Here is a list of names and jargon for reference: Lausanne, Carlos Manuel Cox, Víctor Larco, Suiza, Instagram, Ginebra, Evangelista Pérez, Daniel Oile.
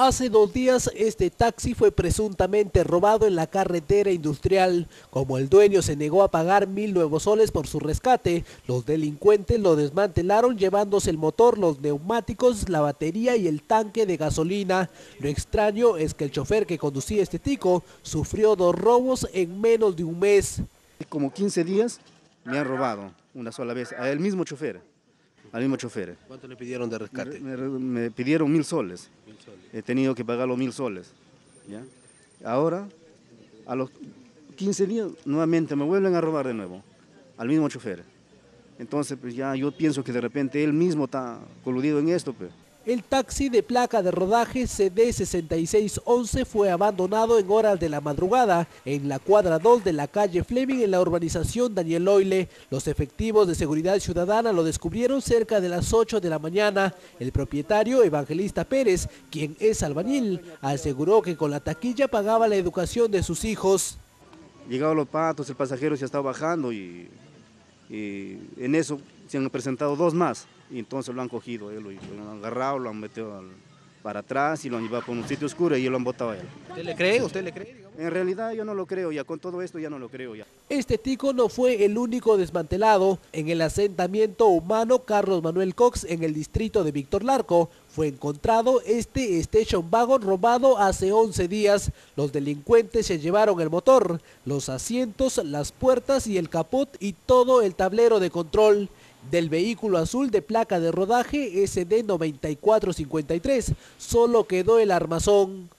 Hace 2 días este taxi fue presuntamente robado en la carretera industrial. Como el dueño se negó a pagar 1.000 nuevos soles por su rescate, los delincuentes lo desmantelaron llevándose el motor, los neumáticos, la batería y el tanque de gasolina. Lo extraño es que el chofer que conducía este tico sufrió 2 robos en menos de 1 mes. Como 15 días me han robado una sola vez, a el mismo chofer. Al mismo chofer. ¿Cuánto le pidieron de rescate? Me pidieron 1.000 soles. 1.000 soles. He tenido que pagar los 1.000 soles. ¿Ya? Ahora, a los 15 días, nuevamente me vuelven a robar de nuevo, al mismo chofer. Entonces, pues ya yo pienso que de repente él mismo está coludido en esto, pues. El taxi de placa de rodaje CD6611 fue abandonado en horas de la madrugada en la cuadra 2 de la calle Fleming en la urbanización Daniel Oile. Los efectivos de seguridad ciudadana lo descubrieron cerca de las 8 de la mañana. El propietario, Evangelista Pérez, quien es albañil, aseguró que con la taquilla pagaba la educación de sus hijos. Llegaban los patos, el pasajero se estaba bajando y en eso se han presentado 2 más. Y entonces lo han cogido, lo han agarrado, lo han metido para atrás y lo han llevado por un sitio oscuro y lo han botado a él. ¿Usted le cree? ¿Usted le cree? En realidad yo no lo creo, ya con todo esto ya no lo creo. Ya. Este tico no fue el único desmantelado. En el asentamiento humano Carlos Manuel Cox, en el distrito de Víctor Larco, fue encontrado este station wagon robado hace 11 días. Los delincuentes se llevaron el motor, los asientos, las puertas y el capot y todo el tablero de control del vehículo azul de placa de rodaje SD 9453, solo quedó el armazón.